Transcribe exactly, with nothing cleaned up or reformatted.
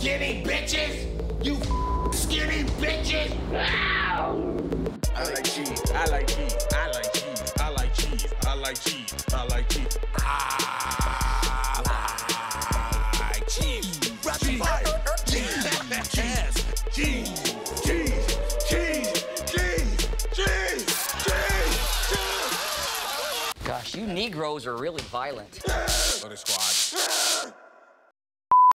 skinny bitches? You skinny bitches? I like cheese, I like cheese, I like cheese, I like cheese, I like cheese, I like cheese. I like cheese. Cheese, cheese, cheese, cheese, cheese, cheese, cheese, cheese. Gosh, you Negroes are really violent. Go to squad.